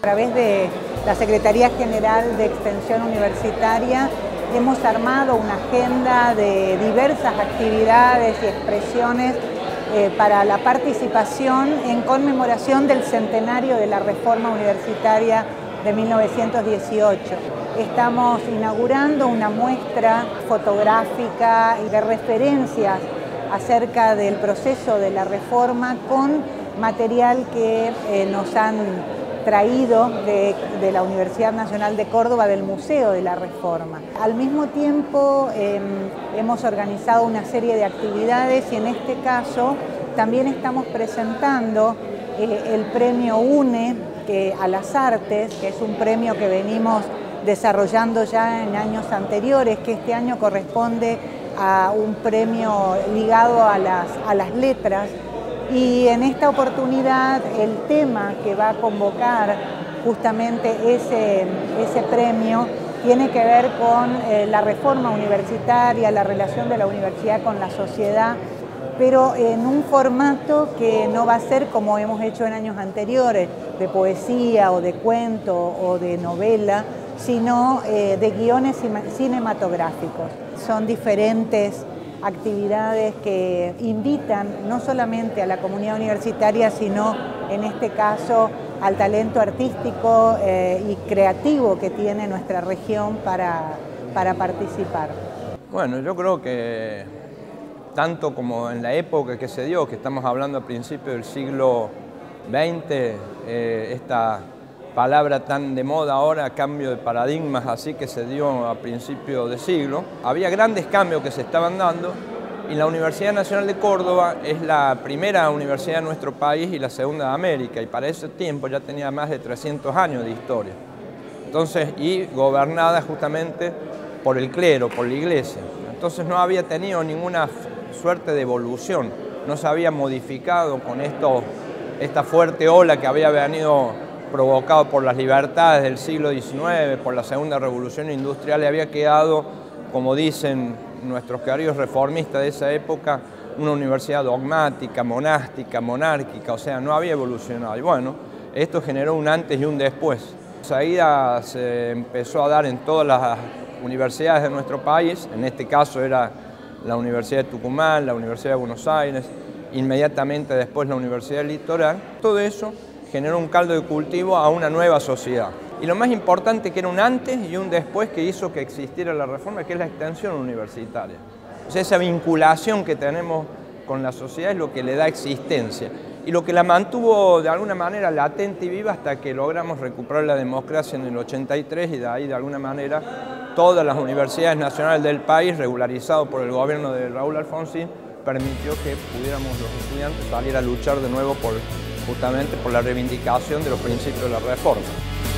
A través de la Secretaría General de Extensión Universitaria hemos armado una agenda de diversas actividades y expresiones para la participación en conmemoración del centenario de la Reforma Universitaria de 1918. Estamos inaugurando una muestra fotográfica y de referencias acerca del proceso de la Reforma con material que nos han traído de la Universidad Nacional de Córdoba, del Museo de la Reforma. Al mismo tiempo hemos organizado una serie de actividades y en este caso también estamos presentando el Premio UNE a las Artes, que es un premio que venimos desarrollando ya en años anteriores, que este año corresponde a un premio ligado a las letras. Y en esta oportunidad el tema que va a convocar justamente ese premio tiene que ver con la reforma universitaria, la relación de la universidad con la sociedad, pero en un formato que no va a ser como hemos hecho en años anteriores, de poesía o de cuento o de novela, sino de guiones cinematográficos. Son diferentes actividades que invitan no solamente a la comunidad universitaria, sino en este caso al talento artístico y creativo que tiene nuestra región para participar. Bueno, yo creo que tanto como en la época que se dio, que estamos hablando a principios del siglo XX, esta palabra tan de moda ahora, cambio de paradigmas, así que se dio a principio de siglo. Había grandes cambios que se estaban dando y la Universidad Nacional de Córdoba es la primera universidad de nuestro país y la segunda de América, y para ese tiempo ya tenía más de 300 años de historia. Entonces, y gobernada justamente por el clero, por la iglesia. Entonces no había tenido ninguna suerte de evolución, no se había modificado con esta fuerte ola que había venido provocado por las libertades del siglo XIX, por la segunda revolución industrial, y había quedado, como dicen nuestros queridos reformistas de esa época, una universidad dogmática, monástica, monárquica, o sea, no había evolucionado. Y bueno, esto generó un antes y un después. Enseguida se empezó a dar en todas las universidades de nuestro país, en este caso era la Universidad de Tucumán, la Universidad de Buenos Aires, inmediatamente después la Universidad Litoral, todo eso generó un caldo de cultivo a una nueva sociedad. Y lo más importante, que era un antes y un después que hizo que existiera la reforma, que es la extensión universitaria. O sea, esa vinculación que tenemos con la sociedad es lo que le da existencia y lo que la mantuvo de alguna manera latente y viva hasta que logramos recuperar la democracia en el 83, y de ahí de alguna manera todas las universidades nacionales del país, regularizado por el gobierno de Raúl Alfonsín, permitió que pudiéramos los estudiantes salir a luchar de nuevo por justamente por la reivindicación de los principios de la reforma.